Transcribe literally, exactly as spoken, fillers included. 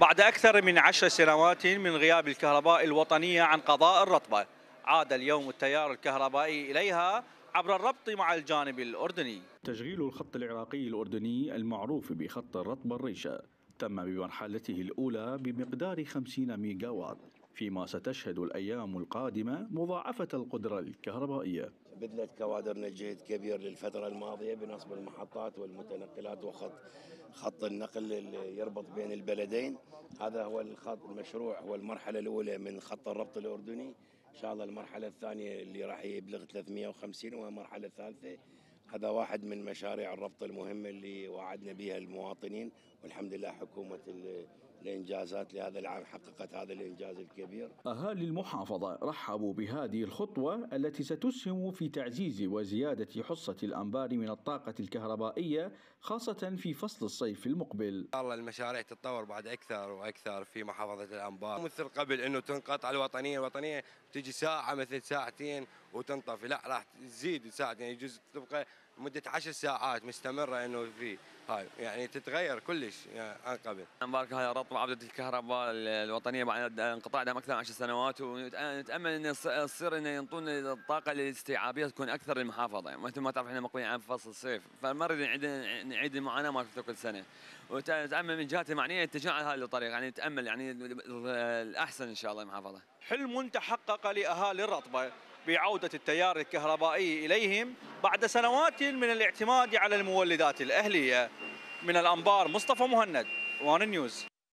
بعد أكثر من عشر سنوات من غياب الكهرباء الوطنية عن قضاء الرطبة، عاد اليوم التيار الكهربائي إليها عبر الربط مع الجانب الأردني. تشغيل الخط العراقي الأردني المعروف بخط الرطبة الريشة تم بمرحلته الأولى بمقدار خمسين ميجاوات، فيما ستشهد الأيام القادمة مضاعفة القدرة الكهربائية. بذلت كوادرنا جهد كبير للفترة الماضية بنصب المحطات والمتنقلات وخط خط النقل اللي يربط بين البلدين. هذا هو الخط المشروع، هو المرحلة الأولى من خط الربط الأردني. إن شاء الله المرحلة الثانية اللي راح يبلغ ثلاثمئة وخمسين، والمرحلة الثالثة. هذا واحد من مشاريع الربط المهمة اللي وعدنا بها المواطنين، والحمد لله حكومة الإنجازات لهذا العام حققت هذا الإنجاز الكبير. أهالي المحافظة رحبوا بهذه الخطوة التي ستسهم في تعزيز وزيادة حصة الأنبار من الطاقة الكهربائية، خاصة في فصل الصيف المقبل. والله المشاريع تتطور بعد أكثر وأكثر في محافظة الأنبار، مثل قبل أنه تنقطع الوطنية الوطنية تجي ساعة مثل ساعتين وتنطفي، لا راح تزيد ساعتين، يجوز تبقى مدة عشر ساعات مستمرة إنه في هاي، يعني تتغير كلش يعني عن قبل. الأنبار هاي رطبة عبدة الكهرباء الوطنية بعد انقطاع دام أكثر من عشر سنوات، ونتأمل إنه يصير إنه ينطون الطاقة الاستيعابية تكون أكثر للمحافظة، يعني مثل ما تعرف إحنا مقبلين عن فصل الصيف، فما نريد نعيد نعيد المعاناة مالتها كل سنة، ونتأمل من جهات المعنية يتجهون على هذه الطريقة، يعني نتأمل يعني الأحسن إن شاء الله المحافظة. حلم تحقق لأهالي الرطبة بعودة التيار الكهربائي إليهم بعد سنوات من الاعتماد على المولدات الأهلية. من الأنبار، مصطفى مهند، وان نيوز.